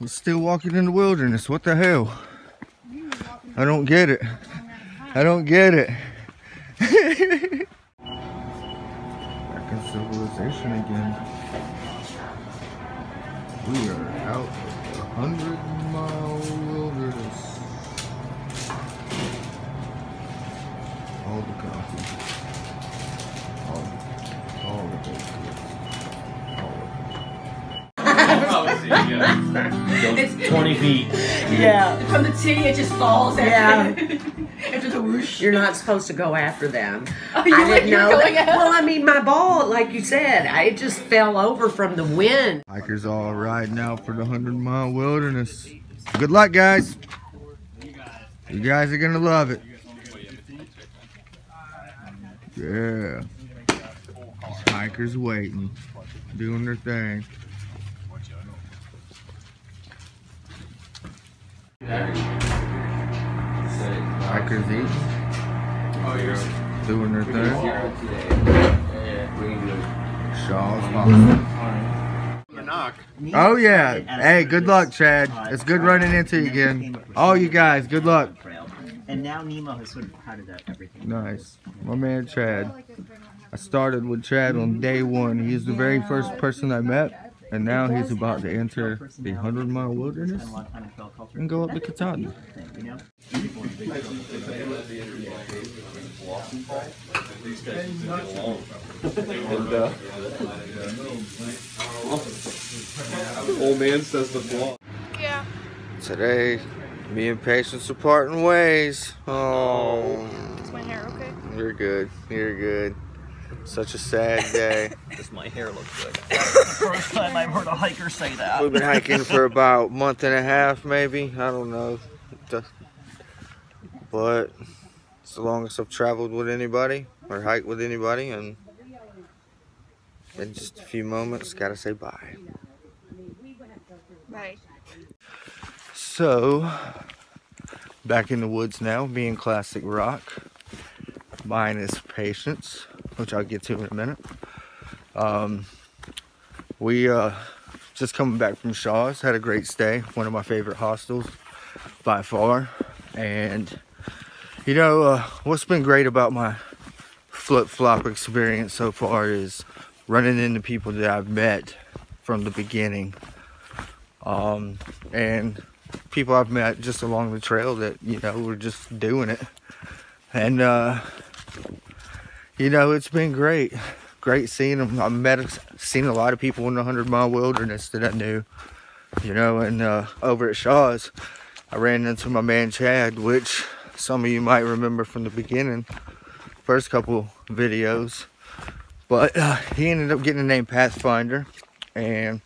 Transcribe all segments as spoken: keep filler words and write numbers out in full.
We're still walking in the wilderness. What the hell? I don't get it. I don't get it. Back in civilization again. We are out a hundred mile wilderness. All the coffee. All, all the bacon. All of it. It's twenty feet. Yeah. From the titty, it just falls. Yeah. You're not supposed to go after them. Oh, I didn't know. That, well, I mean, my ball, like you said, I just fell over from the wind. Hikers all riding out for the hundred mile wilderness. Good luck, guys. You guys are going to love it. Yeah. Hikers waiting, doing their thing. Hikers eating, oh, yeah. Doing their thing. Shaw's awesome. Oh yeah, hey, good luck, Chad. It's good running into you again. All you guys, good luck. And now Nemo has sort of parted out everything. Nice, my man Chad. I started with Chad on day one. He's the very first person I met. And now he's about to enter the hundred mile wilderness and go up to Katahdin. And, uh, old man says the vlog. Yeah. Today, me and Patience are parting ways. Oh. Is my hair okay? You're good. You're good. Such a sad day. Does my hair look good? First time I've heard a hiker say that. We've been hiking for about a month and a half, maybe. I don't know. But it's the longest I've traveled with anybody or hiked with anybody. And in just a few moments, gotta say bye. Bye. So, back in the woods now, being classic rock. Mine is Patience, which I'll get to in a minute. Um, we uh, just coming back from Shaw's, had a great stay, one of my favorite hostels by far. And you know, uh, what's been great about my flip-flop experience so far is running into people that I've met from the beginning. Um, and people I've met just along the trail that, you know, were just doing it. And, uh, you know, it's been great. Great seeing them. I've met, seen a lot of people in the hundred mile wilderness that I knew, you know, and uh, over at Shaw's, I ran into my man Chad, which some of you might remember from the beginning, first couple videos. But uh, he ended up getting the name Pathfinder, and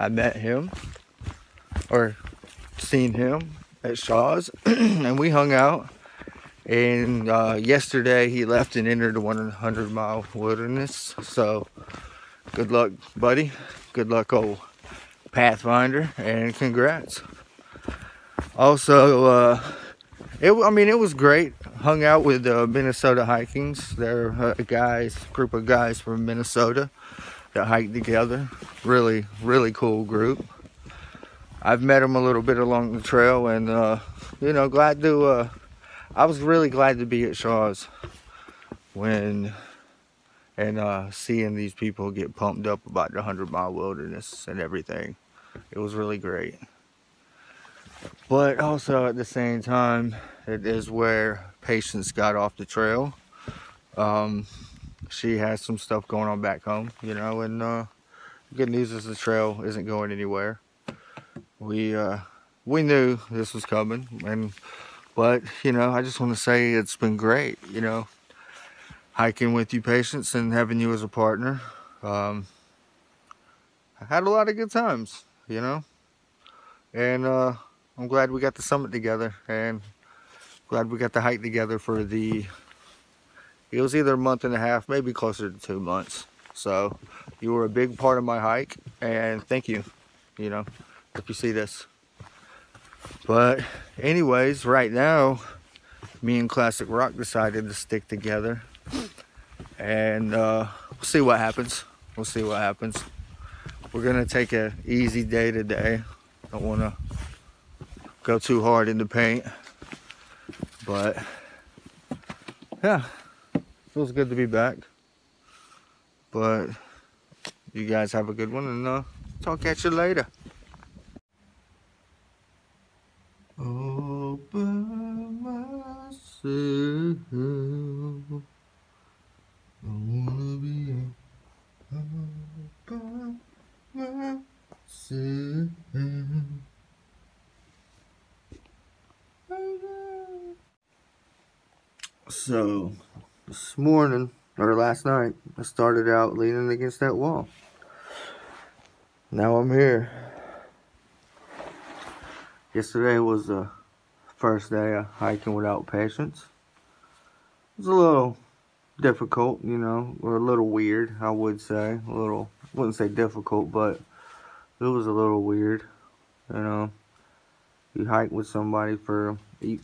I met him, or seen him at Shaw's, and we hung out. And uh, yesterday he left and entered the hundred mile wilderness. So good luck, buddy. Good luck, old Pathfinder, and congrats. Also, uh, it, I mean, it was great. Hung out with the uh, Minnesota Hikings. They're a guys, group of guys from Minnesota that hiked together. Really, really cool group. I've met them a little bit along the trail, and uh, you know, glad to. Uh, I was really glad to be at Shaw's when and uh, seeing these people get pumped up about the hundred mile wilderness and everything. It was really great. But also at the same time, it is where Patience got off the trail. Um, she has some stuff going on back home, you know, and uh, the good news is the trail isn't going anywhere. We, uh, we knew this was coming, and but, you know, I just want to say it's been great, you know, hiking with you, Patience, and having you as a partner. Um, I had a lot of good times, you know, and uh, I'm glad we got the summit together, and glad we got the hike together for the, it was either a month and a half, maybe closer to two months. So you were a big part of my hike, and thank you, you know, if you see this. But anyways, right now, me and Classic Rock decided to stick together, and uh, we'll see what happens. We'll see what happens. We're gonna take an easy day today. Don't want to go too hard in the paint, but yeah, feels good to be back. But you guys have a good one, and uh, talk at you later. All by myself, I wanna be all by myself. So this morning, or last night, I started out leaning against that wall. Now I'm here. Yesterday was the first day of hiking without Patience. It was a little difficult, you know, or a little weird, I would say. A little, I wouldn't say difficult, but it was a little weird, you know. You hike with somebody for, it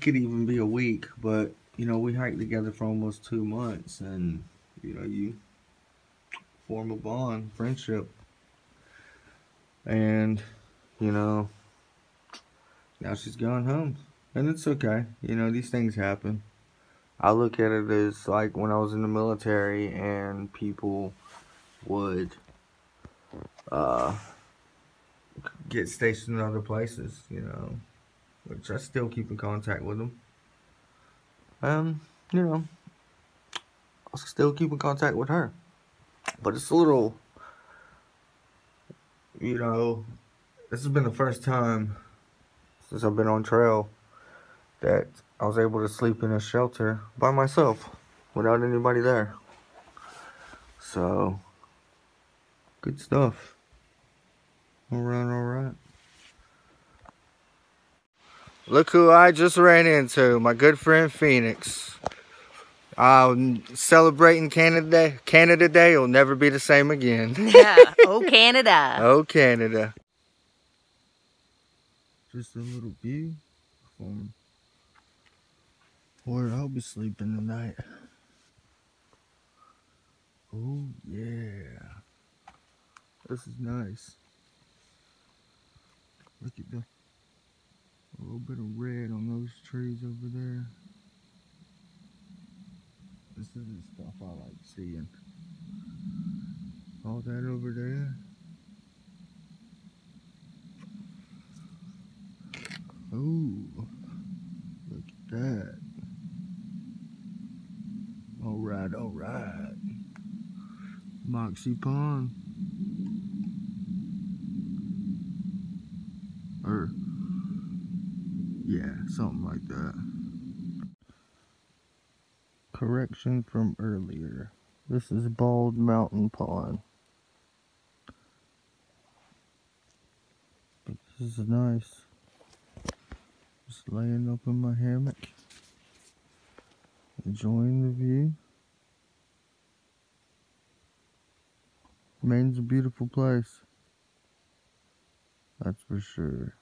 could even be a week, but, you know, we hiked together for almost two months, and, you know, you form a bond, friendship, and, you know, now she's gone home, and it's okay. You know, these things happen. I look at it as like when I was in the military and people would uh, get stationed in other places, you know, which I still keep in contact with them. Um, you know, I still keep in contact with her, but it's a little, you know, this has been the first time since I've been on trail that I was able to sleep in a shelter by myself without anybody there. So, good stuff. All right, all right. Look who I just ran into, my good friend Phoenix. Uh, celebrating Canada Day. Canada Day will never be the same again. Yeah. Oh, Canada. Oh, Canada. Just a little view from where I'll be sleeping tonight. Oh, yeah. This is nice. Look at the... a little bit of red on those trees over there. This is the stuff I like seeing. All that over there. Oh, look at that. All right, all right. Moxie Pond. Or... yeah, something like that. Correction from earlier. This is Bald Mountain Pond. But this is nice. Just laying up in my hammock, enjoying the view. Maine's a beautiful place. That's for sure.